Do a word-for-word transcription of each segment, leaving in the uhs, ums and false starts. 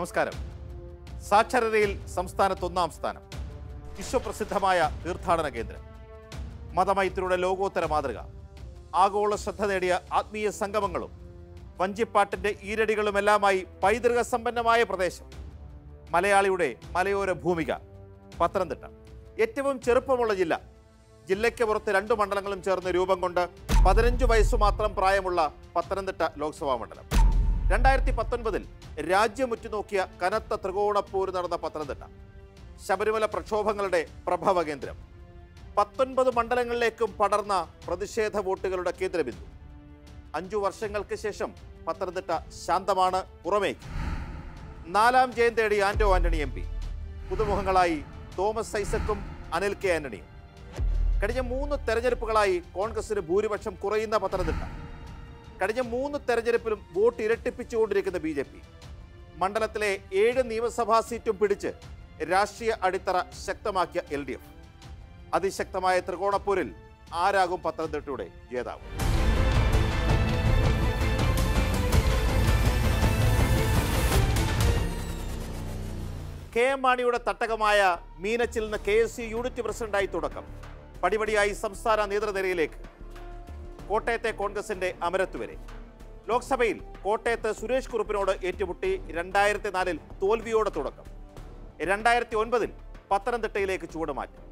നമസ്കാരം. സാക്ഷരതയിൽ സംസ്ഥാനത്ത് ഒന്നാം സ്ഥാനം, വിശ്വപ്രസിദ്ധമായ തീർത്ഥാടന കേന്ദ്രം, മതമൈത്രിയുടെ ലോകോത്തര മാതൃക, ആഗോള ശ്രദ്ധ നേടിയ ആത്മീയ സംഗമങ്ങളും വഞ്ചിപ്പാട്ടിൻ്റെ ഈരടികളുമെല്ലാമായി പൈതൃക സമ്പന്നമായ പ്രദേശം, മലയാളിയുടെ മലയോര ഭൂമിക പത്തനംതിട്ട. ഏറ്റവും ചെറുപ്പമുള്ള ജില്ല, ജില്ലയ്ക്ക് പുറത്ത് രണ്ടു മണ്ഡലങ്ങളും ചേർന്ന് രൂപം കൊണ്ട് പതിനഞ്ചു വയസ്സു മാത്രം പ്രായമുള്ള പത്തനംതിട്ട ലോക്സഭാ മണ്ഡലം. രണ്ടായിരത്തി പത്തൊൻപതിൽ രാജ്യം ഉറ്റുനോക്കിയ കനത്ത ത്രികോണപ്പോര് നടന്ന പത്തനംതിട്ട ശബരിമല പ്രക്ഷോഭങ്ങളുടെ പ്രഭവ കേന്ദ്രം, പത്തൊൻപത് മണ്ഡലങ്ങളിലേക്കും പടർന്ന പ്രതിഷേധ വോട്ടുകളുടെ കേന്ദ്രബിന്ദു. അഞ്ചു വർഷങ്ങൾക്ക് ശേഷം പത്തനംതിട്ട ശാന്തമാണ്. പുറമേക്ക് നാലാം ജയം തേടി ആന്റോ ആന്റണി എം പി, പുതുമുഖങ്ങളായി തോമസ് ഐസക്കും അനിൽ കെ ആന്റണിയും. കഴിഞ്ഞ മൂന്ന് തെരഞ്ഞെടുപ്പുകളായി കോൺഗ്രസിന് ഭൂരിപക്ഷം കുറയുന്ന പത്തനംതിട്ട കഴിഞ്ഞ മൂന്ന് തെരഞ്ഞെടുപ്പിലും വോട്ട് ഇരട്ടിപ്പിച്ചുകൊണ്ടിരിക്കുന്ന ബി ജെ പി മണ്ഡലത്തിലെ ഏഴ് നിയമസഭാ സീറ്റും പിടിച്ച് രാഷ്ട്രീയ അടിത്തറ ശക്തമാക്കിയ എൽ ഡി എഫ് അതിശക്തമായ ത്രികോണപ്പൂരിൽ ആരാകും പത്തനംതിട്ടയുടെ ജേതാവ്? കെ എം മാണിയുടെ തട്ടകമായ മീനച്ചിലിന് കെ എസ് യു യൂണിറ്റ് പ്രസിഡന്റായി തുടക്കം, പടിപടിയായി സംസ്ഥാന നേതൃനിരയിലേക്ക്, കോട്ടയത്തെ കോൺഗ്രസിന്റെ അമരത്ത് വരെ. ലോക്സഭയിൽ കോട്ടയത്ത് സുരേഷ് കുറുപ്പിനോട് ഏറ്റുമുട്ടി രണ്ടായിരത്തി നാലിൽ തോൽവിയോടെ തുടക്കം. രണ്ടായിരത്തി ഒൻപതിൽ പത്തനംതിട്ടയിലേക്ക് ചൂടുമാറ്റം,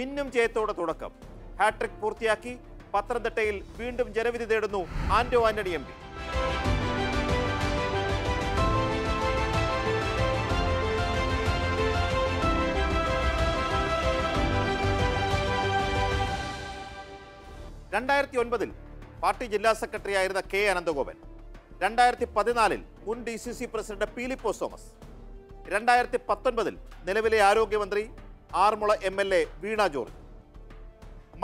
മിന്നും ജയത്തോടെ തുടക്കം. ഹാട്രിക് പൂർത്തിയാക്കി പത്തനംതിട്ടയിൽ വീണ്ടും ജനവിധി തേടുന്നു ആന്റോ ആന്റണി എം പി. രണ്ടായിരത്തി ഒൻപതിൽ പാർട്ടി ജില്ലാ സെക്രട്ടറി ആയിരുന്ന കെ അനന്തഗോപൻ, രണ്ടായിരത്തി പതിനാലിൽ മുൻ D C C president Philipose Thomas, രണ്ടായിരത്തി പത്തൊൻപതിൽ നിലവിലെ ആരോഗ്യമന്ത്രി Aranmula M L A Veena George.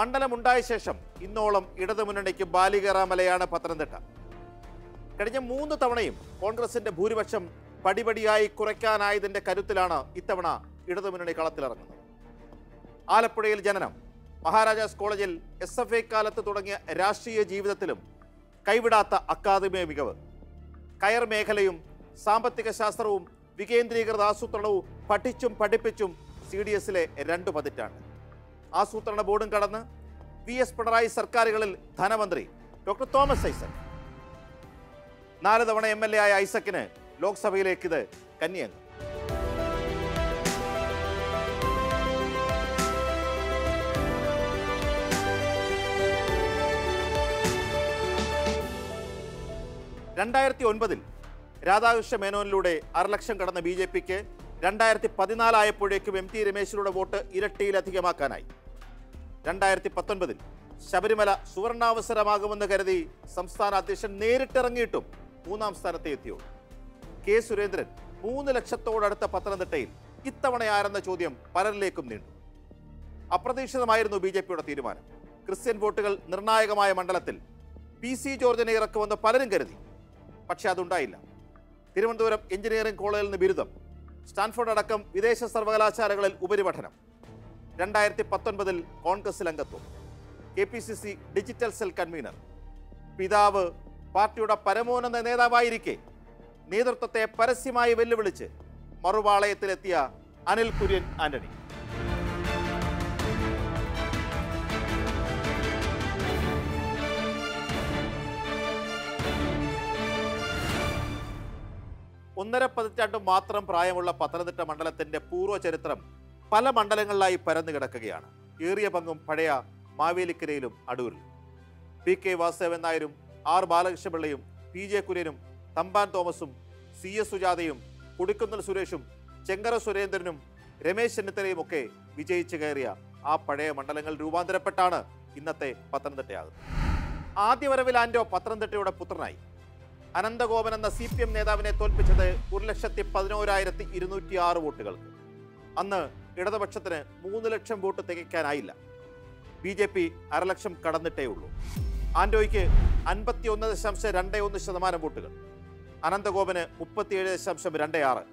മണ്ഡലമുണ്ടായ ശേഷം ഇന്നോളം ഇടതുമുന്നണിക്ക് ബാലികേറാമലയാണ് പത്തനംതിട്ട. കഴിഞ്ഞ മൂന്ന് തവണയും കോൺഗ്രസിന്റെ ഭൂരിപക്ഷം പടിപടിയായി കുറയ്ക്കാനായതിന്റെ കരുത്തിലാണ് ഇത്തവണ ഇടതുമുന്നണി കളത്തിലിറങ്ങുന്നത്. ആലപ്പുഴയിൽ ജനനം, മഹാരാജാസ് കോളേജിൽ എസ് എഫ് ഐ കാലത്ത് തുടങ്ങിയ രാഷ്ട്രീയ ജീവിതത്തിലും കൈവിടാത്ത അക്കാദമിക മികവ്, കയർ മേഖലയും സാമ്പത്തിക ശാസ്ത്രവും വികേന്ദ്രീകൃത ആസൂത്രണവും പഠിച്ചും പഠിപ്പിച്ചും സി ഡി എസിലെ രണ്ടു പതിറ്റാണ്ട്. ആസൂത്രണ ബോർഡും കടന്ന് വി എസ് പിണറായി സർക്കാരുകളിൽ ധനമന്ത്രി ഡോക്ടർ തോമസ് ഐസക്. നാല് തവണ എം എൽ എ ആയ ഐസക്കിന് ലോക്സഭയിലേക്ക് ഇത് കന്നിയംഗം. രണ്ടായിരത്തി ഒൻപതിൽ രാധാകൃഷ്ണ മേനോനിലൂടെ അരലക്ഷം കടന്ന ബി ജെ പിക്ക് രണ്ടായിരത്തി പതിനാലായപ്പോഴേക്കും എം ടി രമേശിലൂടെ വോട്ട് ഇരട്ടിയിലധികമാക്കാനായി. രണ്ടായിരത്തി പത്തൊൻപതിൽ ശബരിമല സുവർണാവസരമാകുമെന്ന് കരുതി സംസ്ഥാന അധ്യക്ഷൻ നേരിട്ടിറങ്ങിയിട്ടും മൂന്നാം സ്ഥാനത്തെ എത്തിയുള്ളൂ. കെ സുരേന്ദ്രൻ മൂന്ന് ലക്ഷത്തോടടുത്ത പത്തനംതിട്ടയിൽ ഇത്തവണ ആരെന്ന ചോദ്യം പലരിലേക്കും നീണ്ടു. അപ്രതീക്ഷിതമായിരുന്നു ബി ജെ പിയുടെ തീരുമാനം. ക്രിസ്ത്യൻ വോട്ടുകൾ നിർണായകമായ മണ്ഡലത്തിൽ പി സി ജോർജിനെ ഇറക്കുമെന്ന് പലരും കരുതി, പക്ഷെ അതുണ്ടായില്ല. തിരുവനന്തപുരം എഞ്ചിനീയറിംഗ് കോളേജിൽ നിന്ന് ബിരുദം, സ്റ്റാൻഫോർഡ് അടക്കം വിദേശ സർവകലാശാലകളിൽ ഉപരിപഠനം. രണ്ടായിരത്തി പത്തൊൻപതിൽ കോൺഗ്രസിൽ അംഗത്വം, K P C C digital cell convener. പിതാവ് പാർട്ടിയുടെ പരമോന്നത നേതാവായിരിക്കെ നേതൃത്വത്തെ പരസ്യമായി വെല്ലുവിളിച്ച് മറുപാളയത്തിലെത്തിയ അനിൽ കുര്യൻ ആന്റണി. ഒന്നര പതിറ്റാണ്ട് മാത്രം പ്രായമുള്ള പത്തനംതിട്ട മണ്ഡലത്തിന്റെ പൂർവ്വചരിത്രം പല മണ്ഡലങ്ങളിലായി പരന്നു കിടക്കുകയാണ്. ഏറിയ പങ്കും പഴയ മാവേലിക്കരയിലും അടൂരിലും. പി കെ വാസുദേവൻ നായരും ആർ ബാലകൃഷ്ണപിള്ളയും പി ജെ കുര്യനും തമ്പാൻ തോമസും സി എസ് സുജാതയും കുടിക്കുന്നൽ സുരേഷും ചെങ്കര സുരേന്ദ്രനും രമേശ് ചെന്നിത്തലയും ഒക്കെ വിജയിച്ചു കയറിയ ആ പഴയ മണ്ഡലങ്ങൾ രൂപാന്തരപ്പെട്ടാണ് ഇന്നത്തെ പത്തനംതിട്ടയാകുന്നത്. ആദ്യ വരവിൽ ആന്റോ പത്തനംതിട്ടയുടെ പുത്രനായി. അനന്തഗോപൻ എന്ന സി പി എം നേതാവിനെ തോൽപ്പിച്ചത് ഒരു ലക്ഷത്തി പതിനോരായിരത്തി ഇരുന്നൂറ്റി ആറ് വോട്ടുകൾക്ക്. അന്ന് ഇടതുപക്ഷത്തിന് മൂന്ന് ലക്ഷം വോട്ട് തികയ്ക്കാനായില്ല. ബി ജെ പി അരലക്ഷം കടന്നിട്ടേ ഉള്ളൂ. ആന്റോയ്ക്ക് അൻപത്തി ഒന്ന് ദശാംശം രണ്ട് ഒന്ന് ശതമാനം വോട്ടുകൾ, അനന്തഗോപന് മുപ്പത്തിയേഴ് ദശാംശം രണ്ട് ആറ്,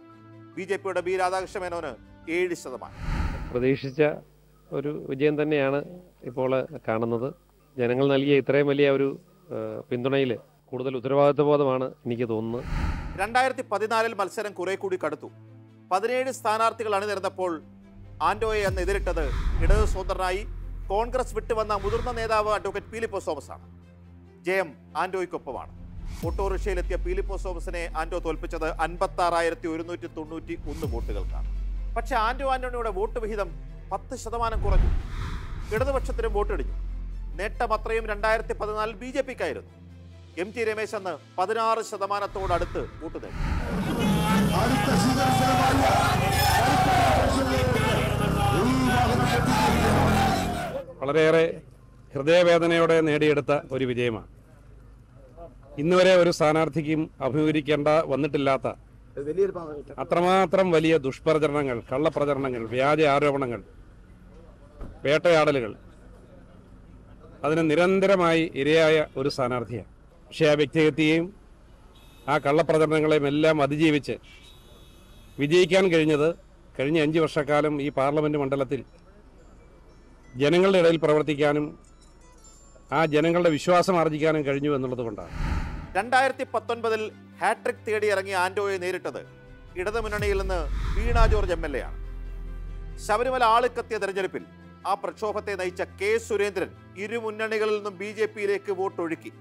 ബി ജെ പിയുടെ ബി രാധാകൃഷ്ണ മേനോന് ഏഴ് ശതമാനം. പ്രതീക്ഷിച്ച ഒരു വിജയം തന്നെയാണ് ഇപ്പോൾ കാണുന്നത്. ജനങ്ങൾ നൽകിയ ഇത്രയും വലിയ ഒരു പിന്തുണയിൽ കൂടുതൽ ഉത്തരവാദിത്വബോധമാണ് എനിക്ക് തോന്നുന്നത്. രണ്ടായിരത്തി പതിനാലിൽ മത്സരം കുറെ കൂടി കടുത്തു. പതിനേഴ് സ്ഥാനാർത്ഥികൾ അണിനിരന്നപ്പോൾ ആന്റോയെ അന്ന് എതിരിട്ടത് ഇടതു സ്വതന്ത്രനായി കോൺഗ്രസ് വിട്ടുവന്ന മുതിർന്ന നേതാവ് അഡ്വക്കേറ്റ് പീലിപ്പോസ് തോമസാണ്. ജയം ആന്റോയ്ക്കൊപ്പമാണ്. ഓട്ടോറിക്ഷയിലെത്തിയ പീലിപ്പോസ് തോമസിനെ ആന്റോ തോൽപ്പിച്ചത് അൻപത്തി ആറായിരത്തി ഒരുന്നൂറ്റി തൊണ്ണൂറ്റി ഒന്ന് വോട്ടുകൾക്കാണ്. പക്ഷേ ആന്റോ ആന്റോണിയുടെ വോട്ട് വിഹിതം പത്ത് ശതമാനം കുറഞ്ഞു. ഇടതുപക്ഷത്തിനും വോട്ടിടിഞ്ഞു. നേട്ടം അത്രയും രണ്ടായിരത്തി പതിനാലിൽ ബി ജെ പിക്കായിരുന്നു. എം ടി രമേശ് അന്ന് പതിനാറ് ശതമാനത്തോടടുത്ത് വോട്ട് നേടി. വളരെയേറെ ഹൃദയവേദനയോടെ നേടിയെടുത്ത ഒരു വിജയമാണ്. ഇന്നുവരെ ഒരു സ്ഥാനാർത്ഥിക്കും അഭിമുഖീകരിക്കേണ്ട വന്നിട്ടില്ലാത്ത അത്രമാത്രം വലിയ ദുഷ്പ്രചരണങ്ങൾ, കള്ളപ്രചരണങ്ങൾ, വ്യാജ ആരോപണങ്ങൾ, വേട്ടയാടലുകൾ അതിന് നിരന്തരമായി ഇരയായ ഒരു സ്ഥാനാർത്ഥിയാണ്. പക്ഷേ ആ വ്യക്തിയെയും ആ കള്ളപ്രചരണങ്ങളെയും എല്ലാം അതിജീവിച്ച് വിജയിക്കാൻ കഴിഞ്ഞത് കഴിഞ്ഞ അഞ്ച് വർഷക്കാലം ഈ പാർലമെൻറ്റ് മണ്ഡലത്തിൽ ജനങ്ങളുടെ ഇടയിൽ പ്രവർത്തിക്കാനും ആ ജനങ്ങളുടെ വിശ്വാസം ആർജിക്കാനും കഴിഞ്ഞു എന്നുള്ളത് കൊണ്ടാണ്. രണ്ടായിരത്തി പത്തൊൻപതിൽ ഹാട്രിക് തേടി ഇറങ്ങിയ ആന്റോയെ നേരിട്ടത് ഇടതുമുന്നണിയിൽ നിന്ന് Veena George M L A ആണ്. ശബരിമല ആളിക്കത്തിയ തെരഞ്ഞെടുപ്പിൽ ആ പ്രക്ഷോഭത്തെ നയിച്ച കെ സുരേന്ദ്രൻ ഇരുമുന്നണികളിൽ നിന്നും ബി ജെ പിയിലേക്ക് വോട്ടൊഴുക്കി.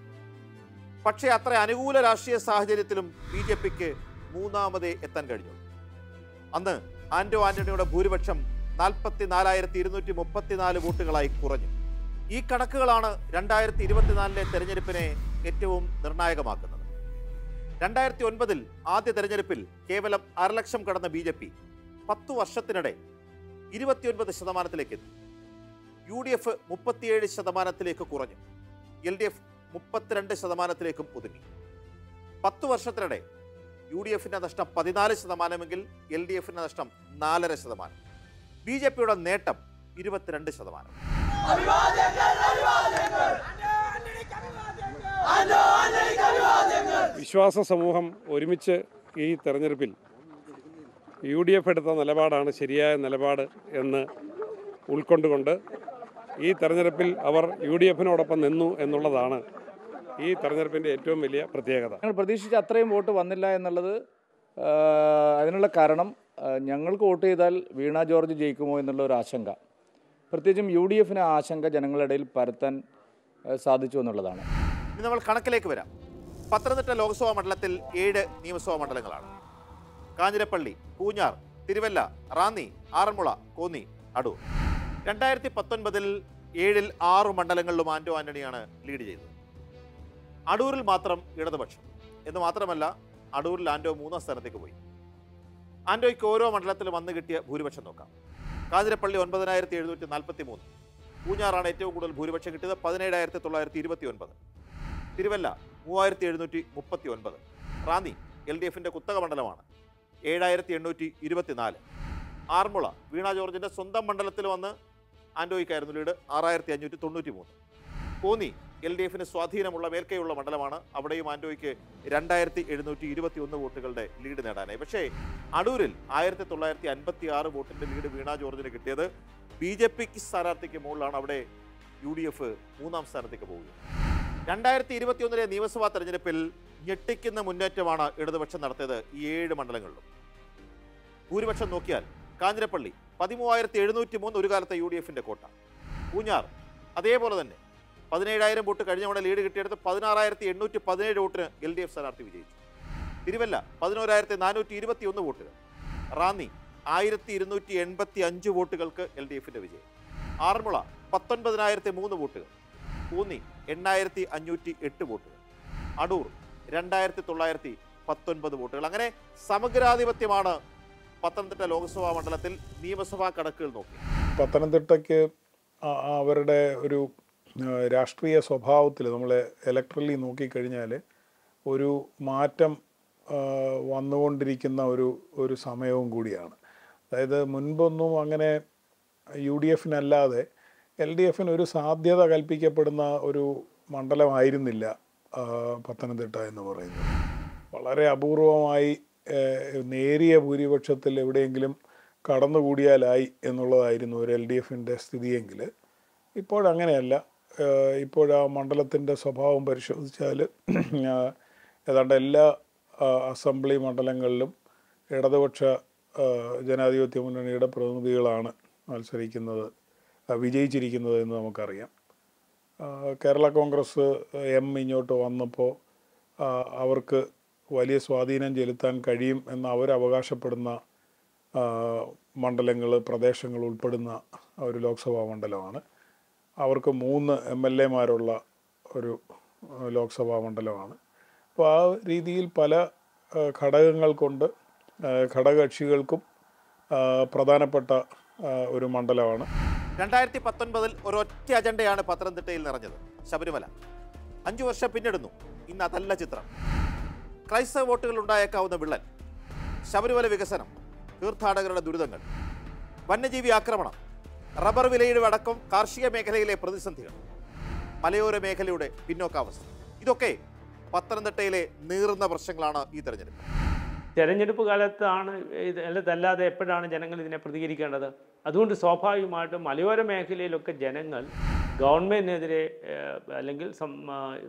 പക്ഷേ അത്ര അനുകൂല രാഷ്ട്രീയ സാഹചര്യത്തിലും ബി ജെ പിക്ക് മൂന്നാമതേ എത്താൻ കഴിഞ്ഞു. അന്ന് ആന്റോ ആന്റണിയുടെ ഭൂരിപക്ഷം നാൽപ്പത്തി നാലായിരത്തി ഇരുന്നൂറ്റി മുപ്പത്തിനാല് വോട്ടുകളായി കുറഞ്ഞു. ഈ കണക്കുകളാണ് രണ്ടായിരത്തി ഇരുപത്തിനാലിലെ തെരഞ്ഞെടുപ്പിനെ ഏറ്റവും നിർണായകമാക്കുന്നത്. രണ്ടായിരത്തി ഒൻപതിൽ ആദ്യ തെരഞ്ഞെടുപ്പിൽ കേവലം അരലക്ഷം കടന്ന ബി ജെ പി പത്തു വർഷത്തിനിടെ ഇരുപത്തിയൊൻപത് ശതമാനത്തിലേക്ക് എത്തി. യു ഡി എഫ് മുപ്പത്തിയേഴ് ശതമാനത്തിലേക്ക് കുറഞ്ഞു. എൽ ഡി എഫ് മുപ്പത്തിരണ്ട് ശതമാനത്തിലേക്കും ഒതുങ്ങി. പത്തു വർഷത്തിനിടെ യു ഡി എഫിൻ്റെ നഷ്ടം പതിനാല് ശതമാനമെങ്കിൽ എൽ ഡി എഫിൻ്റെ നഷ്ടം നാലര ശതമാനം. ബി ജെ പിയുടെ നേട്ടം ഇരുപത്തിരണ്ട് ശതമാനം. വിശ്വാസ സമൂഹം ഒരുമിച്ച് ഈ തെരഞ്ഞെടുപ്പിൽ യു ഡി എഫ് എടുത്ത നിലപാടാണ് ശരിയായ നിലപാട് എന്ന് ഉൾക്കൊണ്ടുകൊണ്ട് ഈ തെരഞ്ഞെടുപ്പിൽ അവർ യു ഡി എഫിനോടൊപ്പം നിന്നു എന്നുള്ളതാണ് ഈ തെരഞ്ഞെടുപ്പിൻ്റെ ഏറ്റവും വലിയ പ്രത്യേകത. ഞങ്ങൾ പ്രതീക്ഷിച്ച അത്രയും വോട്ട് വന്നില്ല എന്നുള്ളത്, അതിനുള്ള കാരണം ഞങ്ങൾക്ക് വോട്ട് ചെയ്താൽ വീണ ജോർജ് ജയിക്കുമോ എന്നുള്ള ഒരു ആശങ്ക, പ്രത്യേകിച്ചും യു ഡി എഫിന് ആശങ്ക ജനങ്ങളുടെ ഇടയിൽ പരത്താൻ സാധിച്ചു എന്നുള്ളതാണ്. ഇനി നമ്മൾ കണക്കിലേക്ക് വരാം. പത്തനംതിട്ട ലോക്സഭാ മണ്ഡലത്തിൽ ഏഴ് നിയമസഭാ മണ്ഡലങ്ങളാണ്. കാഞ്ഞിരപ്പള്ളി, പൂഞ്ഞാർ, തിരുവല്ല, റാന്നി, ആറന്മുള, കോന്നി, അടൂർ. രണ്ടായിരത്തി പത്തൊൻപതിൽ ഏഴിൽ ആറു മണ്ഡലങ്ങളിലും ആന്റോ ആന്റണിയാണ് ലീഡ് ചെയ്തത്. അടൂരിൽ മാത്രം ഇടതുപക്ഷം എന്ന് മാത്രമല്ല, അടൂരിൽ ആന്റോ മൂന്നാം സ്ഥാനത്തേക്ക് പോയി. ആന്റോയ്ക്ക് ഓരോ മണ്ഡലത്തിലും വന്ന് കിട്ടിയ ഭൂരിപക്ഷം നോക്കാം. കാഞ്ഞിരപ്പള്ളി ഒൻപതിനായിരത്തി എഴുന്നൂറ്റി നാൽപ്പത്തി മൂന്ന്, പൂഞ്ഞാറാണ് ഏറ്റവും കൂടുതൽ ഭൂരിപക്ഷം കിട്ടിയത്, പതിനേഴായിരത്തി തൊള്ളായിരത്തി ഇരുപത്തി ഒൻപത്, തിരുവല്ല മൂവായിരത്തി എഴുന്നൂറ്റി മുപ്പത്തി ഒൻപത്, റാന്നി എൽ ഡി എഫിൻ്റെ കുത്തക മണ്ഡലമാണ് ഏഴായിരത്തി എണ്ണൂറ്റി ഇരുപത്തിനാല്, ആറന്മുള വീണ ജോർജിൻ്റെ സ്വന്തം മണ്ഡലത്തിൽ വന്ന് ആന്റോയ്ക്കായിരുന്നു ലീഡ്, ആറായിരത്തി അഞ്ഞൂറ്റി തൊണ്ണൂറ്റി മൂന്ന്, കോന്നി എൽ ഡി എഫിന് സ്വാധീനമുള്ള മേൽക്കൈയുള്ള മണ്ഡലമാണ്, അവിടെയും ആന്റോയ്ക്ക് രണ്ടായിരത്തി എഴുന്നൂറ്റി ഇരുപത്തി ഒന്ന് വോട്ടുകളുടെ ലീഡ് നേടാനായി. പക്ഷേ അടൂരിൽ ആയിരത്തി തൊള്ളായിരത്തി അൻപത്തി ആറ് വോട്ടിൻ്റെ ലീഡ് വീണ ജോർജിന് കിട്ടിയത് ബി ജെ പിക്ക് സ്ഥാനാർത്ഥിക്ക് മുകളിലാണ്. അവിടെ യു ഡി എഫ് മൂന്നാം സ്ഥാനത്തേക്ക് പോകുന്നത്. രണ്ടായിരത്തി ഇരുപത്തി ഒന്നിലെ നിയമസഭാ തെരഞ്ഞെടുപ്പിൽ ഞെട്ടിക്കുന്ന മുന്നേറ്റമാണ് ഇടതുപക്ഷം നടത്തിയത് ഈ ഏഴ് മണ്ഡലങ്ങളിലും. ഭൂരിപക്ഷം നോക്കിയാൽ കാഞ്ഞിരപ്പള്ളി പതിമൂവായിരത്തി എഴുന്നൂറ്റി മൂന്ന്, ഒരു കാലത്തെ യു ഡി എഫിൻ്റെ കോട്ട. പൂഞ്ഞാർ അതേപോലെ തന്നെ പതിനേഴായിരം വോട്ട് കഴിഞ്ഞ തവണ ലീഡ് കിട്ടിയെടുത്ത് പതിനാറായിരത്തി എണ്ണൂറ്റി പതിനേഴ് വോട്ടിന് എൽ ഡി എഫ് സ്ഥാനാർത്ഥി വിജയിച്ചു. തിരുവല്ല പതിനോരായിരത്തി നാനൂറ്റി ഇരുപത്തി ഒന്ന് വോട്ടുകൾ. റാന്നി ആയിരത്തി ഇരുന്നൂറ്റി എൺപത്തി അഞ്ച് വോട്ടുകൾക്ക് എൽ ഡി എഫിൻ്റെ വിജയം. ആറന്മുള പത്തൊൻപതിനായിരത്തി മൂന്ന് വോട്ടുകൾ. കൂന്നി എണ്ണായിരത്തി അഞ്ഞൂറ്റി എട്ട് വോട്ടുകൾ. അടൂർ രണ്ടായിരത്തി തൊള്ളായിരത്തി പത്തൊൻപത് വോട്ടുകൾ. അങ്ങനെ സമഗ്രാധിപത്യമാണ് പത്തനംതിട്ട ലോക്സഭാ മണ്ഡലത്തിൽ നിയമസഭാ കണക്കുകൾ നോക്കി. പത്തനംതിട്ടയ്ക്ക് അവരുടെ ഒരു രാഷ്ട്രീയ സ്വഭാവത്തിൽ നമ്മൾ ഇലക്ട്രലി നോക്കിക്കഴിഞ്ഞാൽ ഒരു മാറ്റം വന്നുകൊണ്ടിരിക്കുന്ന ഒരു ഒരു സമയവും കൂടിയാണ്. അതായത് മുൻപൊന്നും അങ്ങനെ യു ഡി എഫിനല്ലാതെ എൽ ഡി എഫിന് ഒരു സാധ്യത കൽപ്പിക്കപ്പെടുന്ന ഒരു മണ്ഡലമായിരുന്നില്ല പത്തനംതിട്ട എന്ന് പറയുന്നത്. വളരെ അപൂർവമായി നേരിയ ഭൂരിപക്ഷത്തിൽ എവിടെയെങ്കിലും കടന്നുകൂടിയാലായി എന്നുള്ളതായിരുന്നു ഒരു എൽ ഡി എഫിൻ്റെ സ്ഥിതിയെങ്കിൽ ഇപ്പോഴങ്ങനെയല്ല. ഇപ്പോഴാ മണ്ഡലത്തിൻ്റെ സ്വഭാവം പരിശോധിച്ചാൽ ഏതാണ്ട് എല്ലാ അസംബ്ലി മണ്ഡലങ്ങളിലും ഇടതുപക്ഷ ജനാധിപത്യ മുന്നണിയുടെ പ്രതിനിധികളാണ് മത്സരിക്കുന്നത് വിജയിച്ചിരിക്കുന്നത് എന്ന് നമുക്കറിയാം. കേരള കോൺഗ്രസ് എം ഇങ്ങോട്ട് വന്നപ്പോൾ അവർക്ക് വലിയ സ്വാധീനം ചെലുത്താൻ കഴിയും എന്ന് അവരവകാശപ്പെടുന്ന മണ്ഡലങ്ങൾ പ്രദേശങ്ങൾ ഉൾപ്പെടുന്ന ഒരു ലോക്സഭാ മണ്ഡലമാണ്. അവർക്ക് മൂന്ന് എം എൽ എമാരുള്ള ഒരു ലോക്സഭാ മണ്ഡലമാണ്. അപ്പോൾ ആ രീതിയിൽ പല ഘടകങ്ങൾ കൊണ്ട് ഘടകകക്ഷികൾക്കും പ്രധാനപ്പെട്ട ഒരു മണ്ഡലമാണ്. രണ്ടായിരത്തി പത്തൊൻപതിൽ ഒരൊറ്റ അജണ്ടയാണ് പത്തനംതിട്ടയിൽ നിറഞ്ഞത്, ശബരിമല. അഞ്ചു വർഷം പിന്നിടുന്നു, ഇന്ന് അതല്ല ചിത്രം. ക്രൈസ്തവ വോട്ടുകൾ ഉണ്ടായേക്കാവുന്ന വിള്ളൽ, ശബരിമല വികസനം, തീർത്ഥാടകരുടെ ദുരിതങ്ങൾ, വന്യജീവി ആക്രമണം, റബ്ബർ വിലയുടെ അടക്കം കാർഷിക മേഖലയിലെ പ്രതിസന്ധികൾ, മലയോര മേഖലയുടെ പിന്നോക്കാവസ്ഥ, ഇതൊക്കെ പത്തനംതിട്ടയിലെ നീറുന്ന പ്രശ്നങ്ങളാണ് ഈ തെരഞ്ഞെടുപ്പ്. തെരഞ്ഞെടുപ്പ് കാലത്താണ് ഇത്, അല്ലാതെ എപ്പോഴാണ് ജനങ്ങൾ ഇതിനെ പ്രതികരിക്കേണ്ടത്? അതുകൊണ്ട് സ്വാഭാവികമായിട്ടും മലയോര മേഖലയിലൊക്കെ ജനങ്ങൾ ഗവൺമെൻറ്റിനെതിരെ അല്ലെങ്കിൽ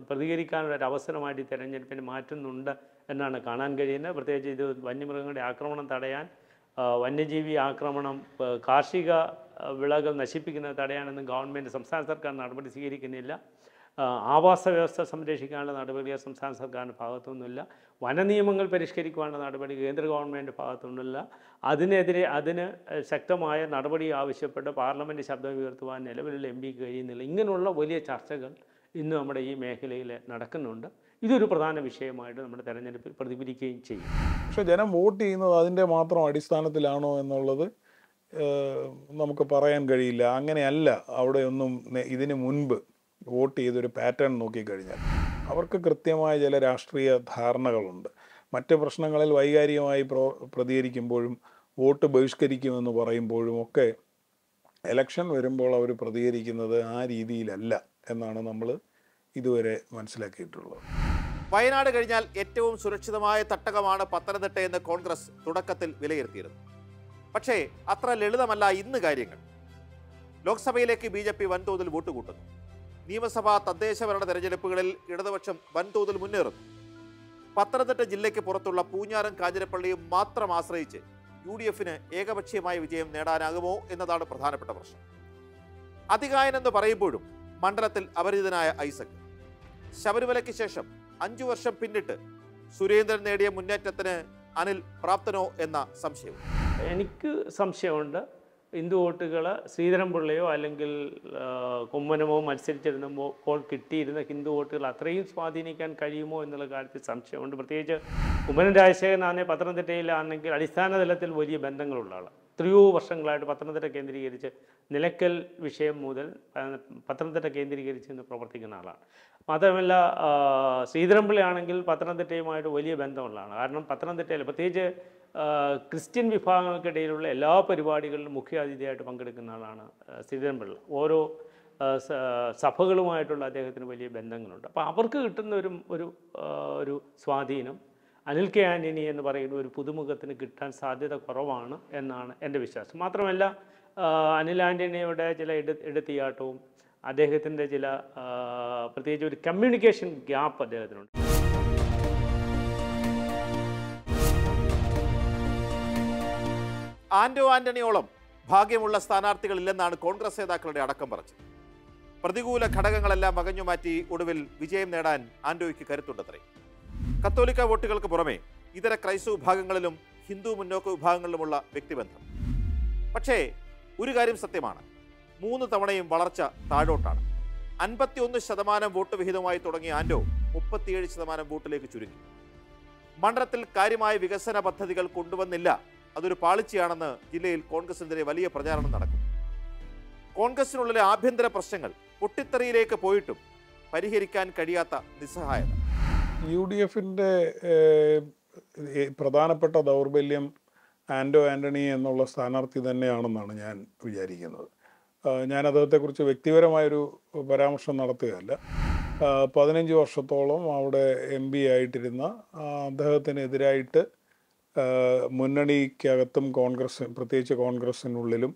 പ്രതികരിക്കാനുള്ളൊരു അവസരമായിട്ട് ഈ തെരഞ്ഞെടുപ്പിനെ മാറ്റുന്നുണ്ട് എന്നാണ് കാണാൻ കഴിയുന്നത്. പ്രത്യേകിച്ച് ഇത് വന്യമൃഗങ്ങളുടെ ആക്രമണം തടയാൻ, വന്യജീവി ആക്രമണം, കാർഷിക വിളകൾ നശിപ്പിക്കുന്നത് തടയാനൊന്നും ഗവൺമെൻറ് സംസ്ഥാന സർക്കാർ നടപടി സ്വീകരിക്കുന്നില്ല. ആവാസ വ്യവസ്ഥ സംരക്ഷിക്കാനുള്ള നടപടികൾ സംസ്ഥാന സർക്കാരിൻ്റെ ഭാഗത്തുനിന്നില്ല. വനനിയമങ്ങൾ പരിഷ്കരിക്കാനുള്ള നടപടി കേന്ദ്ര ഗവൺമെൻറ് ഭാഗത്തുനിന്നില്ല. അതിനെതിരെ അതിന് ശക്തമായ നടപടി ആവശ്യപ്പെട്ട് പാർലമെൻറ്റ് ശബ്ദം ഉയർത്തുവാൻ നിലവിലുള്ള എം പിക്ക് കഴിയുന്നില്ല. ഇങ്ങനെയുള്ള വലിയ ചർച്ചകൾ ഇന്ന് നമ്മുടെ ഈ മേഖലയിൽ നടക്കുന്നുണ്ട്. ഇതൊരു പ്രധാന വിഷയമായിട്ട് നമ്മുടെ തെരഞ്ഞെടുപ്പിൽ പ്രതിഫലിക്കുകയും ചെയ്യും. പക്ഷേ ജനം വോട്ട് ചെയ്യുന്നത് അതിൻ്റെ മാത്രം അടിസ്ഥാനത്തിലാണോ എന്നുള്ളത് നമുക്ക് പറയാൻ കഴിയില്ല. അങ്ങനെയല്ല, അവിടെയൊന്നും ഇതിന് മുൻപ് വോട്ട് ചെയ്തൊരു പാറ്റേൺ നോക്കിക്കഴിഞ്ഞാൽ അവർക്ക് കൃത്യമായ ചില രാഷ്ട്രീയ ധാരണകളുണ്ട്. മറ്റ് പ്രശ്നങ്ങളിൽ വൈകാരികമായി പ്രോ പ്രതികരിക്കുമ്പോഴും വോട്ട് ബഹിഷ്കരിക്കുമെന്ന് പറയുമ്പോഴും ഒക്കെ എലക്ഷൻ വരുമ്പോൾ അവർ പ്രതികരിക്കുന്നത് ആ രീതിയിലല്ല എന്നാണ് നമ്മൾ ഇതുവരെ മനസ്സിലാക്കിയിട്ടുള്ളത്. വയനാട് കഴിഞ്ഞാൽ ഏറ്റവും സുരക്ഷിതമായ തട്ടകമാണ് പത്തനംതിട്ട എന്ന് കോൺഗ്രസ് തുടക്കത്തിൽ വിലയിരുത്തിയിരുന്നു. പക്ഷേ അത്ര ലളിതമല്ല ഇന്ന് കാര്യങ്ങൾ. ലോക്സഭയിലേക്ക് ബി ജെ പി വൻതോതിൽ വോട്ട് കൂട്ടുന്നു. നിയമസഭാ തദ്ദേശഭരണ തെരഞ്ഞെടുപ്പുകളിൽ ഇടതുപക്ഷം വൻതോതിൽ മുന്നേറുന്നു. പത്തനംതിട്ട ജില്ലയ്ക്ക് പുറത്തുള്ള പൂഞ്ഞാറും കാഞ്ഞിരപ്പള്ളിയും മാത്രം ആശ്രയിച്ച് യു ഡി എഫിന് ഏകപക്ഷീയമായ വിജയം നേടാനാകുമോ എന്നതാണ് പ്രധാനപ്പെട്ട പ്രശ്നം. അതികായനെന്ന് പറയുമ്പോഴും മണ്ഡലത്തിൽ അപരിചിതനായ ഐസക്. ശബരിമലയ്ക്ക് ശേഷം അഞ്ചു വർഷം പിന്നിട്ട് സുരേന്ദ്രൻ നേടിയ മുന്നേറ്റത്തിന് അനിൽ പ്രാപ്തനോ എന്ന സംശയം. എനിക്ക് സംശയമുണ്ട്. ഹിന്ദു വോട്ടുകൾ ശ്രീധരൻപിള്ളയോ അല്ലെങ്കിൽ കുമ്മനമോ മത്സരിച്ചിരുന്നപ്പോൾ കിട്ടിയിരുന്ന ഹിന്ദു വോട്ടുകൾ അത്രയും സ്വാധീനിക്കാൻ കഴിയുമോ എന്നുള്ള കാര്യത്തിൽ സംശയമുണ്ട്. പ്രത്യേകിച്ച് കുമ്മനം രാജശേഖരനാണെങ്കിൽ പത്തനംതിട്ടയിലാണെങ്കിൽ അടിസ്ഥാന തലത്തിൽ വലിയ ബന്ധങ്ങളുള്ള ആളാണ്. എത്രയോ വർഷങ്ങളായിട്ട് പത്തനംതിട്ട കേന്ദ്രീകരിച്ച്, നിലയ്ക്കൽ വിഷയം മുതൽ പത്തനംതിട്ട കേന്ദ്രീകരിച്ച് ഇന്ന് പ്രവർത്തിക്കുന്ന ആളാണ്. മാത്രമല്ല ശ്രീധരൻപിള്ളയാണെങ്കിൽ പത്തനംതിട്ടയുമായിട്ട് വലിയ ബന്ധമുള്ളതാണ്. കാരണം പത്തനംതിട്ടയിൽ പ്രത്യേകിച്ച് ക്രിസ്ത്യൻ വിഭാഗങ്ങൾക്കിടയിലുള്ള എല്ലാ പരിപാടികളിലും മുഖ്യാതിഥിയായിട്ട് പങ്കെടുക്കുന്ന ആളാണ് ശ്രീധരൻപിള്ള. ഓരോ സഭകളുമായിട്ടുള്ള അദ്ദേഹത്തിന് വലിയ ബന്ധങ്ങളുണ്ട്. അപ്പോൾ അവർക്ക് കിട്ടുന്ന ഒരു ഒരു ഒരു സ്വാധീനം അനിൽ കെ ആൻ്റണി എന്ന് പറയുന്ന ഒരു പുതുമുഖത്തിന് കിട്ടാൻ സാധ്യത കുറവാണ് എന്നാണ് എൻ്റെ വിശ്വാസം. മാത്രമല്ല അനിൽ ആൻ്റണിയുടെ ചില എടുത്തിയാട്ടവും അദ്ദേഹത്തിൻ്റെ ചില പ്രത്യേകിച്ച് ഒരു കമ്മ്യൂണിക്കേഷൻ ഗ്യാപ്പ് അദ്ദേഹത്തിനുണ്ട്. ആന്റോ ആന്റണിയോളം ഭാഗ്യമുള്ള സ്ഥാനാർത്ഥികളില്ലെന്നാണ് കോൺഗ്രസ് നേതാക്കളുടെ അടക്കം പറച്ചത്. പ്രതികൂല ഘടകങ്ങളെല്ലാം വകഞ്ഞുമാറ്റി ഒടുവിൽ വിജയം നേടാൻ ആന്റോയ്ക്ക് കരുത്തുണ്ടത്രേ. കത്തോലിക്ക വോട്ടുകൾക്ക് പുറമെ ഇതര ക്രൈസ്തവ വിഭാഗങ്ങളിലും ഹിന്ദു മുന്നോക്ക വിഭാഗങ്ങളിലുമുള്ള വ്യക്തിബന്ധം. പക്ഷേ ഒരു കാര്യം സത്യമാണ്, മൂന്ന് തവണയും വളർച്ച താഴോട്ടാണ്. അൻപത്തി ഒന്ന് ശതമാനം വോട്ട് വിഹിതമായി തുടങ്ങിയ ആന്റോ മുപ്പത്തിയേഴ് ശതമാനം വോട്ടിലേക്ക് ചുരുങ്ങി. മണ്ഡലത്തിൽ കാര്യമായ വികസന പദ്ധതികൾ കൊണ്ടുവന്നില്ല, അതൊരു പാളിച്ചയാണെന്ന് ജില്ലയിൽ കോൺഗ്രസിനെതിരെ വലിയ പ്രചാരണം നടക്കും. കോൺഗ്രസിനുള്ളിലെ ആഭ്യന്തര പ്രശ്നങ്ങൾ പൊട്ടിത്തെറിയിലേക്ക് പോയിട്ടും പരിഹരിക്കാൻ കഴിയാത്ത നിസ്സഹായത. യു ഡി എഫിൻ്റെ പ്രധാനപ്പെട്ട ദൗർബല്യം ആന്റോ ആന്റണി എന്നുള്ള സ്ഥാനാർത്ഥി തന്നെയാണെന്നാണ് ഞാൻ വിചാരിക്കുന്നത്. ഞാൻ അദ്ദേഹത്തെക്കുറിച്ച് വ്യക്തിപരമായൊരു പരാമർശം നടത്തുകയല്ല. പതിനഞ്ച് വർഷത്തോളം അവിടെ എം പി ആയിട്ടിരുന്ന അദ്ദേഹത്തിനെതിരായിട്ട് മുന്നണിക്കകത്തും കോൺഗ്രസ്, പ്രത്യേകിച്ച് കോൺഗ്രസ്സിനുള്ളിലും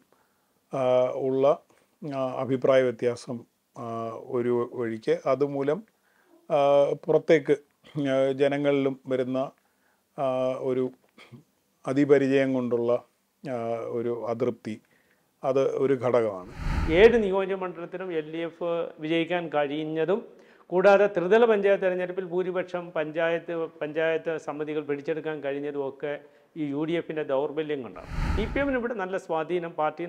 ഉള്ള അഭിപ്രായ വ്യത്യാസം ഒരു വഴിക്ക്, അതുമൂലം പുറത്തേക്ക് ജനങ്ങളിലും വരുന്ന ഒരു അതിപരിചയം കൊണ്ടുള്ള ഒരു അതൃപ്തി, അത് ഒരു ഘടകമാണ്. ഏഴ് നിയോജകമണ്ഡലത്തിനും എൽ ഡി എഫ് വിജയിക്കാൻ കഴിഞ്ഞതും കൂടാതെ ത്രിതല പഞ്ചായത്ത് തെരഞ്ഞെടുപ്പിൽ ഭൂരിപക്ഷം പഞ്ചായത്ത് പഞ്ചായത്ത് സമിതികൾ പിടിച്ചെടുക്കാൻ കഴിഞ്ഞതും ഒക്കെ ഈ യു ഡി എഫിൻ്റെ ദൗർബല്യം കൊണ്ടാണ്. സി പി എമ്മിന് ഇവിടെ നല്ല സ്വാധീനം, പാർട്ടി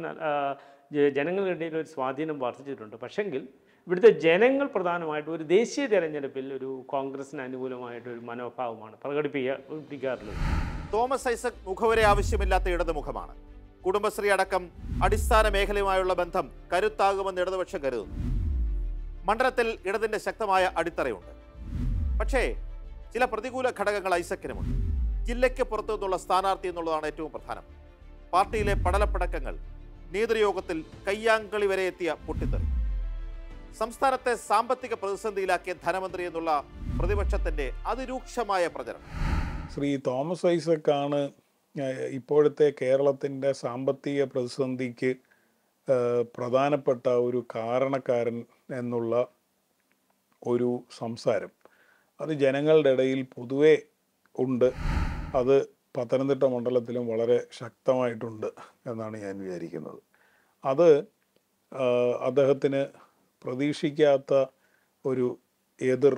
ജനങ്ങൾക്കിടയിൽ ഒരു സ്വാധീനം വർദ്ധിച്ചിട്ടുണ്ട്. പക്ഷെങ്കിൽ ഇവിടുത്തെ ജനങ്ങൾ പ്രധാനമായിട്ടും ഒരു ദേശീയ തെരഞ്ഞെടുപ്പിൽ ഒരു കോൺഗ്രസിന് അനുകൂലമായിട്ടൊരു മനോഭാവമാണ് പ്രകടിപ്പിക്കാറുള്ളത്. തോമസ് ഐസക് മുഖവരെ ആവശ്യമില്ലാത്ത ഇടതു മുഖമാണ്. കുടുംബശ്രീ അടക്കം അടിസ്ഥാന മേഖലയുമായുള്ള ബന്ധം കരുത്താകുമെന്ന് ഇടതുപക്ഷം കരുതുന്നു. മണ്ഡലത്തിൽ ഇടതിൻ്റെ ശക്തമായ അടിത്തറയുണ്ട്. പക്ഷേ ചില പ്രതികൂല ഘടകങ്ങൾ ഐസക്കിനുമുണ്ട്. ജില്ലയ്ക്ക് പുറത്തു നിന്നുള്ള സ്ഥാനാർത്ഥി എന്നുള്ളതാണ് ഏറ്റവും പ്രധാനം. പാർട്ടിയിലെ പടലപ്പടക്കങ്ങൾ, നേതൃയോഗത്തിൽ കയ്യാങ്കളി വരെ എത്തിയ പൊട്ടിത്തെറി, സംസ്ഥാനത്തെ സാമ്പത്തിക പ്രതിസന്ധിയിലാക്കിയ ധനമന്ത്രി എന്നുള്ള പ്രതിപക്ഷത്തിൻ്റെ അതിരൂക്ഷമായ പ്രചരണം. ശ്രീ തോമസ് ഐസക്കാണ് ഇപ്പോഴത്തെ കേരളത്തിൻ്റെ സാമ്പത്തിക പ്രതിസന്ധിക്ക് പ്രധാനപ്പെട്ട ഒരു കാരണക്കാരൻ എന്നുള്ള ഒരു സംസാരം അത് ജനങ്ങളുടെ ഇടയിൽ പൊതുവേ ഉണ്ട്. അത് പത്തനംതിട്ട മണ്ഡലത്തിലും വളരെ ശക്തമായിട്ടുണ്ട് എന്നാണ് ഞാൻ വിചാരിക്കുന്നത്. അത് അദ്ദേഹത്തിന് പ്രതീക്ഷിക്കാത്ത ഒരു എതിർ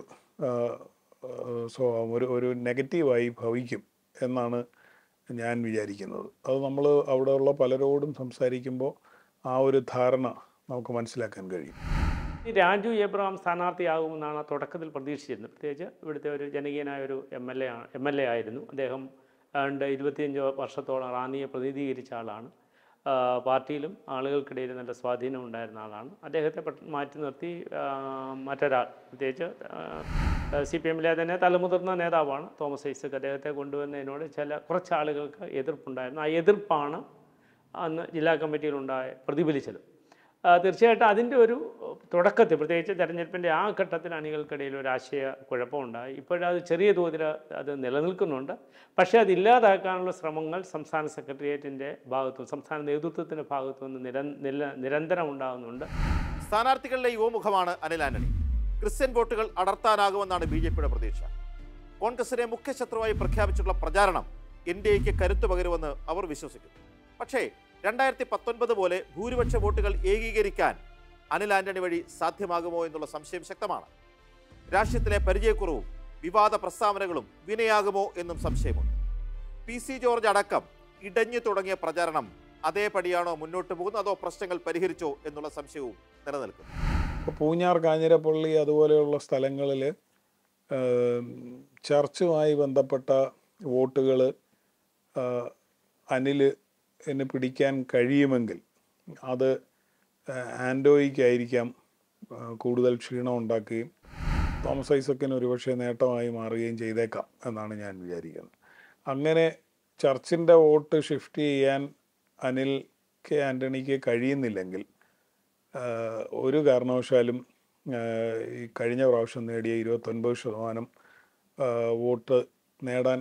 സ്വഭാവം, ഒരു ഒരു നെഗറ്റീവായി ഭവിക്കും എന്നാണ് ഞാൻ വിചാരിക്കുന്നത്. അത് നമ്മൾ അവിടെയുള്ള പലരോടും സംസാരിക്കുമ്പോൾ ആ ഒരു ധാരണ നമുക്ക് മനസ്സിലാക്കാൻ കഴിയും. രാജു എബ്രഹാം സ്ഥാനാർത്ഥിയാകുമെന്നാണ് തുടക്കത്തിൽ പ്രതീക്ഷിച്ചിരുന്നത്. പ്രത്യേകിച്ച് ഇവിടുത്തെ ഒരു ജനകീയനായ ഒരു എം എൽ എ ആണ് എം എൽ എ ആയിരുന്നു അദ്ദേഹം. ഉണ്ട് ഇരുപത്തിയഞ്ച് വർഷത്തോളം റാന്നിയെ പ്രതിനിധീകരിച്ച ആളാണ്. പാർട്ടിയിലും ആളുകൾക്കിടയിൽ നല്ല സ്വാധീനം ഉണ്ടായിരുന്ന ആളാണ്. അദ്ദേഹത്തെ മാറ്റി നിർത്തി മറ്റൊരാൾ, പ്രത്യേകിച്ച് സി പി എമ്മിലെ തന്നെ തലമുതിർന്ന നേതാവാണ് തോമസ് ഐസക്, അദ്ദേഹത്തെ കൊണ്ടുവന്നതിനോട് ചില കുറച്ച് ആളുകൾക്ക് എതിർപ്പുണ്ടായിരുന്നു. ആ എതിർപ്പാണ് അന്ന് ജില്ലാ കമ്മിറ്റിയിലുണ്ടായ പ്രതിഫലിച്ചത്. തീർച്ചയായിട്ടും അതിൻ്റെ ഒരു തുടക്കത്തിൽ, പ്രത്യേകിച്ച് തെരഞ്ഞെടുപ്പിൻ്റെ ആ ഘട്ടത്തിൽ അണികൾക്കിടയിൽ ഒരു ആശയ കുഴപ്പമുണ്ടായി. ഇപ്പോഴത് ചെറിയ തോതിൽ അത് നിലനിൽക്കുന്നുണ്ട്. പക്ഷേ അതില്ലാതാക്കാനുള്ള ശ്രമങ്ങൾ സംസ്ഥാന സെക്രട്ടേറിയറ്റിൻ്റെ ഭാഗത്തും സംസ്ഥാന നേതൃത്വത്തിൻ്റെ ഭാഗത്തു നിന്ന് നിര നില നിരന്തരം ഉണ്ടാകുന്നുണ്ട്. സ്ഥാനാർത്ഥികളുടെ യുവമുഖമാണ് അനിൽ ആന്റണി. ക്രിസ്ത്യൻ വോട്ടുകൾ അടർത്താനാകുമെന്നാണ് ബി ജെ പിയുടെ പ്രതീക്ഷ. കോൺഗ്രസിനെ മുഖ്യശത്രുവായി പ്രഖ്യാപിച്ചിട്ടുള്ള പ്രചാരണം എൻ ഡി എക്ക് കരുത്തു പകരുമെന്ന് അവർ വിശ്വസിക്കുന്നു. പക്ഷേ രണ്ടായിരത്തി പത്തൊൻപത് പോലെ ഭൂരിപക്ഷ വോട്ടുകൾ ഏകീകരിക്കാൻ അനിൽ ആന്റണി വഴി സാധ്യമാകുമോ എന്നുള്ള സംശയം ശക്തമാണ്. രാഷ്ട്രീയത്തിലെ പരിചയക്കുറവും വിവാദ പ്രസ്താവനകളും വിനയാകുമോ എന്നും സംശയമുണ്ട്. പി സി ജോർജ് അടക്കം ഇടഞ്ഞു തുടങ്ങിയ പ്രചാരണം അതേപടിയാണോ മുന്നോട്ട് പോകുന്നത്, അതോ പ്രശ്നങ്ങൾ പരിഹരിച്ചോ എന്നുള്ള സംശയവും നിലനിൽക്കുന്നു. ഇപ്പോൾ പൂഞ്ഞാർ, കാഞ്ഞിരപ്പള്ളി അതുപോലെയുള്ള സ്ഥലങ്ങളിൽ ചർച്ചുമായി ബന്ധപ്പെട്ട വോട്ടുകൾ അനിൽ എന്നെ പിടിക്കാൻ കഴിയുമെങ്കിൽ അത് ആൻഡോയ്ക്കായിരിക്കാം കൂടുതൽ ക്ഷീണം ഉണ്ടാക്കുകയും തോമസ് ഐസക്കിന് ഒരുപക്ഷെ നേട്ടമായി മാറുകയും ചെയ്തേക്കാം എന്നാണ് ഞാൻ വിചാരിക്കുന്നത്. അങ്ങനെ ചർച്ചിൻ്റെ വോട്ട് ഷിഫ്റ്റ് ചെയ്യാൻ അനിൽ കെ ആൻ്റണിക്ക് കഴിയുന്നില്ലെങ്കിൽ ഒരു കാരണവശാലും ഈ കഴിഞ്ഞ പ്രാവശ്യം നേടിയ ഇരുപത്തൊൻപത് ശതമാനം വോട്ട് നേടാൻ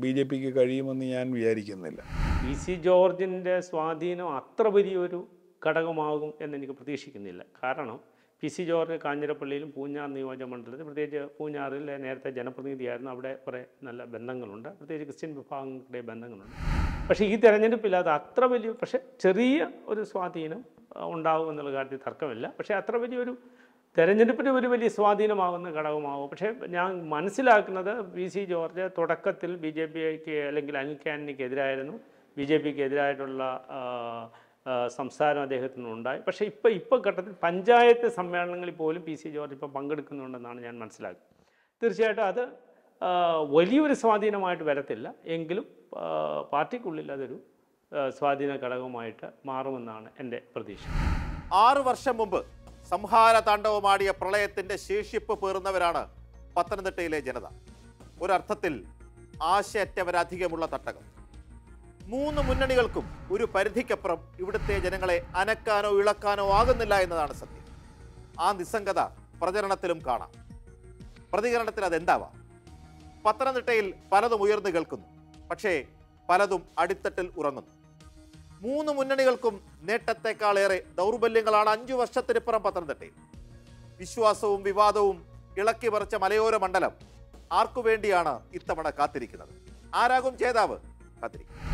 ബി ജെ പിക്ക് കഴിയുമെന്ന് ഞാൻ വിചാരിക്കുന്നില്ല. പി സി ജോർജിൻ്റെ സ്വാധീനം അത്ര വലിയൊരു ഘടകമാകും എന്നെനിക്ക് പ്രതീക്ഷിക്കുന്നില്ല. കാരണം പി സി ജോർജ് കാഞ്ഞിരപ്പള്ളിയിലും പൂഞ്ഞാർ നിയോജക മണ്ഡലത്തിൽ, പ്രത്യേകിച്ച് പൂഞ്ഞാറിലെ നേരത്തെ ജനപ്രതിനിധിയായിരുന്നു, അവിടെ കുറേ നല്ല ബന്ധങ്ങളുണ്ട്, പ്രത്യേകിച്ച് ക്രിസ്ത്യൻ വിഭാഗങ്ങളുടെ ബന്ധങ്ങളുണ്ട്. പക്ഷേ ഈ തെരഞ്ഞെടുപ്പില്ലാതെ അത്ര വലിയ, പക്ഷേ ചെറിയ ഒരു സ്വാധീനം ഉണ്ടാകും എന്നുള്ള കാര്യത്തിൽ തർക്കമില്ല. പക്ഷേ അത്ര വലിയൊരു തെരഞ്ഞെടുപ്പിന് ഒരു വലിയ സ്വാധീനമാകുന്ന ഘടകമാകും. പക്ഷേ ഞാൻ മനസ്സിലാക്കുന്നത് പി സി ജോർജ് തുടക്കത്തിൽ ബി ജെ പിക്ക് അല്ലെങ്കിൽ അനിൽ കെ ആന്റണിക്കെതിരായിരുന്നു. ബി ജെ പിക്ക് എതിരായിട്ടുള്ള സംസാരം അദ്ദേഹത്തിനുണ്ടായി. പക്ഷേ ഇപ്പോൾ ഇപ്പോൾ ഘട്ടത്തിൽ പഞ്ചായത്ത് സമ്മേളനങ്ങളിൽ പോലും പി സി ജോർജ് ഇപ്പോൾ പങ്കെടുക്കുന്നുണ്ടെന്നാണ് ഞാൻ മനസ്സിലാക്കുന്നത്. തീർച്ചയായിട്ടും അത് വലിയൊരു സ്വാധീനമായിട്ട് വരത്തില്ല, എങ്കിലും പാർട്ടിക്കുള്ളിൽ അതൊരു സ്വാധീന ഘടകമായിട്ട് മാറുമെന്നാണ് എൻ്റെ പ്രതീക്ഷ. ആറു വർഷം മുമ്പ് സംഹാര താണ്ഡവമാടിയ പ്രളയത്തിൻ്റെ ശേഷിപ്പ് പേറുന്നവരാണ് പത്തനംതിട്ടയിലെ ജനത. ഒരർത്ഥത്തിൽ ആശയറ്റവരധികമുള്ള തട്ടകം. മൂന്ന് മുന്നണികൾക്കും ഒരു പരിധിക്കപ്പുറം ഇവിടുത്തെ ജനങ്ങളെ അനക്കാനോ ഇളക്കാനോ ആകുന്നില്ല എന്നതാണ് സത്യം. ആ നിസ്സംഗത പ്രചരണത്തിലും കാണാം. പ്രതികരണത്തിൽ അതെന്താവാം? പത്തനംതിട്ടയിൽ പലതും ഉയർന്നു കേൾക്കുന്നു, പക്ഷേ പലതും അടിത്തട്ടിൽ ഉറങ്ങുന്നു. മൂന്ന് മുന്നണികൾക്കും നേട്ടത്തെക്കാളേറെ ദൗർബല്യങ്ങളാണ് അഞ്ചു വർഷത്തിനിപ്പുറം പത്തനംതിട്ടയിൽ. വിശ്വാസവും വിവാദവും ഇളക്കി പറിച്ച മലയോര മണ്ഡലം ആർക്കു വേണ്ടിയാണ് ഇത്തവണ കാത്തിരിക്കുന്നത്? ആരാകും ജേതാവ്? കാത്തിരിക്കും.